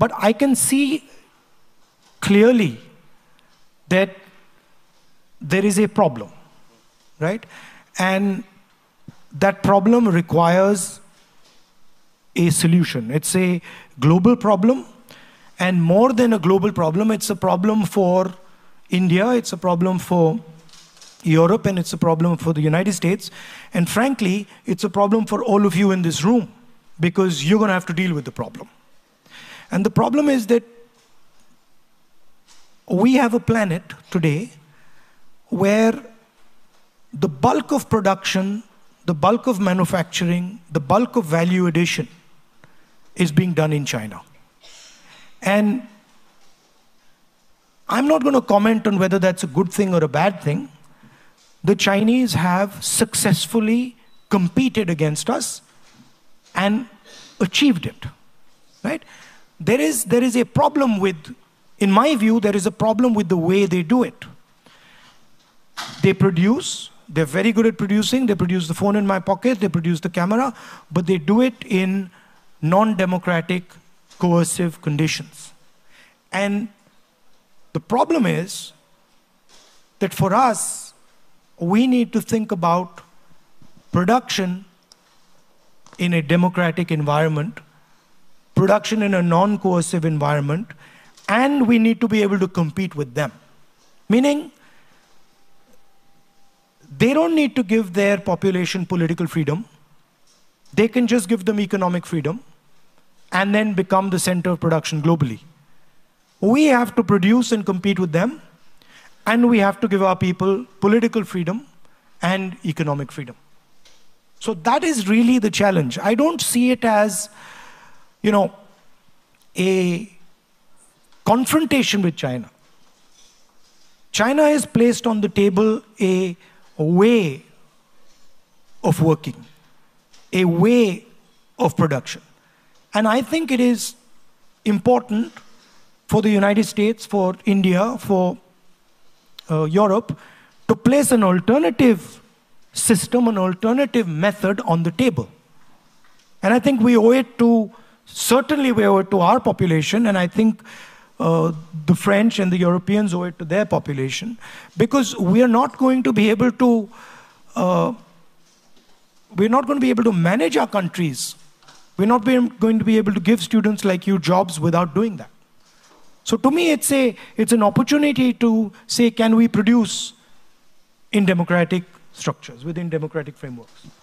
But I can see clearly that there is a problem, right? And that problem requires a solution. It's a global problem, and more than a global problem, it's a problem for India, it's a problem for Europe, and it's a problem for the United States. And frankly, it's a problem for all of you in this room, because you're going to have to deal with the problem. And the problem is that we have a planet today where the bulk of production, the bulk of manufacturing, the bulk of value addition is being done in China. And I'm not going to comment on whether that's a good thing or a bad thing. The Chinese have successfully competed against us and achieved it, right? There is a problem with, in my view, there is a problem with the way they do it. They produce, they're very good at producing, they produce the phone in my pocket, they produce the camera, but they do it in non-democratic, coercive conditions. And the problem is that for us, we need to think about production in a democratic environment, production in a non-coercive environment, and we need to be able to compete with them. Meaning, they don't need to give their population political freedom. They can just give them economic freedom and then become the center of production globally. We have to produce and compete with them, and we have to give our people political freedom and economic freedom. So that is really the challenge. I don't see it as, you know, a confrontation with China. China has placed on the table a way of working, a way of production. And I think it is important for the United States, for India, for Europe, to place an alternative system, an alternative method on the table. And I think we owe it to, certainly we owe it to our population, and I think the French and the Europeans owe it to their population, because we are not going to be able to, we're not going to be able to manage our countries. We're not going to be able to give students like you jobs without doing that. So to me, it's an opportunity to say, can we produce in democratic structures, within democratic frameworks?